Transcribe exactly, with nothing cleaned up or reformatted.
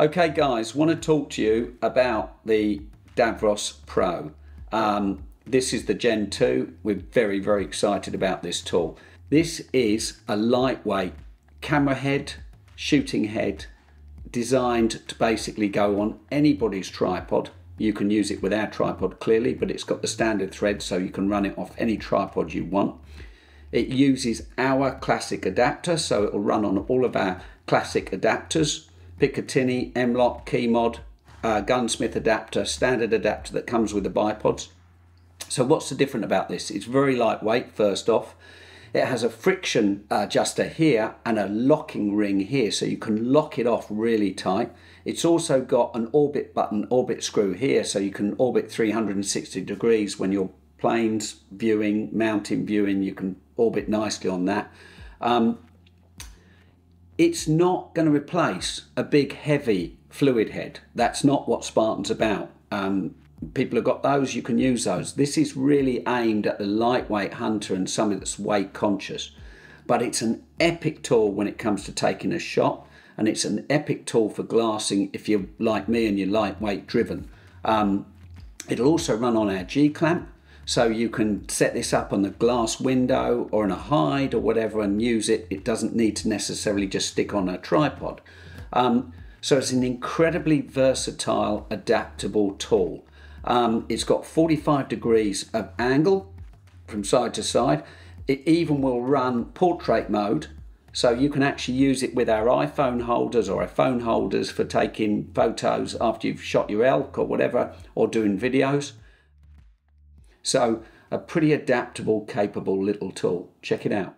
Okay guys, want to talk to you about the Davros Pro. Um, this is the Gen two. We're very, very excited about this tool. This is a lightweight camera head, shooting head, designed to basically go on anybody's tripod. You can use it with our tripod clearly, but it's got the standard thread so you can run it off any tripod you want. It uses our classic adapter, so it will run on all of our classic adapters. Picatinny, M LOK, KeyMod, uh, gunsmith adapter, standard adapter that comes with the bipods. So what's the different about this? It's very lightweight, first off. It has a friction adjuster here and a locking ring here, so you can lock it off really tight. It's also got an orbit button, orbit screw here, so you can orbit three hundred sixty degrees when you're planes viewing, mountain viewing, you can orbit nicely on that. Um, It's not going to replace a big, heavy fluid head. That's not what Spartan's about. Um, people have got those, you can use those. This is really aimed at the lightweight hunter and somebody that's weight conscious. But it's an epic tool when it comes to taking a shot, and it's an epic tool for glassing if you're like me and you're lightweight driven. Um, it'll also run on our G-clamp, so you can set this up on the glass window or in a hide or whatever and use it. It doesn't need to necessarily just stick on a tripod. Um, so it's an incredibly versatile, adaptable tool. Um, it's got forty-five degrees of angle from side to side. It even will run portrait mode, so you can actually use it with our iPhone holders or our phone holders for taking photos after you've shot your elk or whatever, or doing videos. So a pretty adaptable, capable little tool. Check it out.